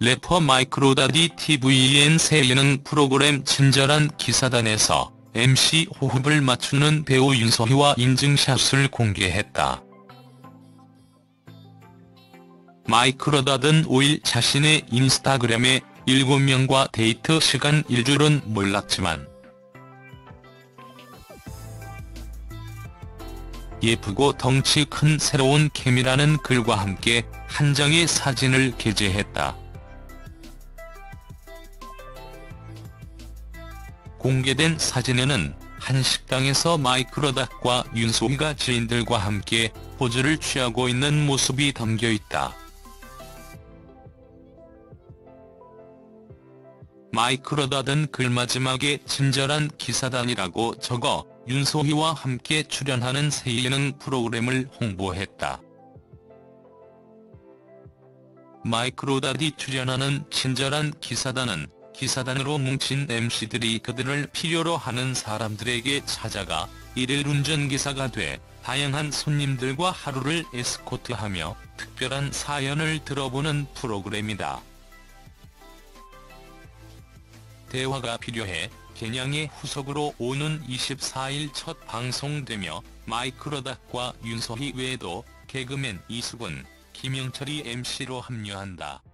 래퍼 마이크로닷이 TVN 새 예능 프로그램 친절한 기사단에서 MC 호흡을 맞추는 배우 윤서희와 인증샷을 공개했다. 마이크로닷은 5일 자신의 인스타그램에 7명과 데이트 시간일 줄은 몰랐지만 예쁘고 덩치 큰 새로운 케미라는 글과 함께 한 장의 사진을 게재했다. 공개된 사진에는 한 식당에서 마이크로닷과 윤서희가 지인들과 함께 포즈를 취하고 있는 모습이 담겨있다. 마이크로닷은 글 마지막에 친절한 기사단이라고 적어 윤서희와 함께 출연하는 새 예능 프로그램을 홍보했다. 마이크로닷이 출연하는 친절한 기사단은 기사단으로 뭉친 MC들이 그들을 필요로 하는 사람들에게 찾아가 일일 운전기사가 돼 다양한 손님들과 하루를 에스코트하며 특별한 사연을 들어보는 프로그램이다. 대화가 필요해 개냥의 후속으로 오는 24일 첫 방송되며 마이크로닷과 윤서희 외에도 개그맨 이수근, 김영철이 MC로 합류한다.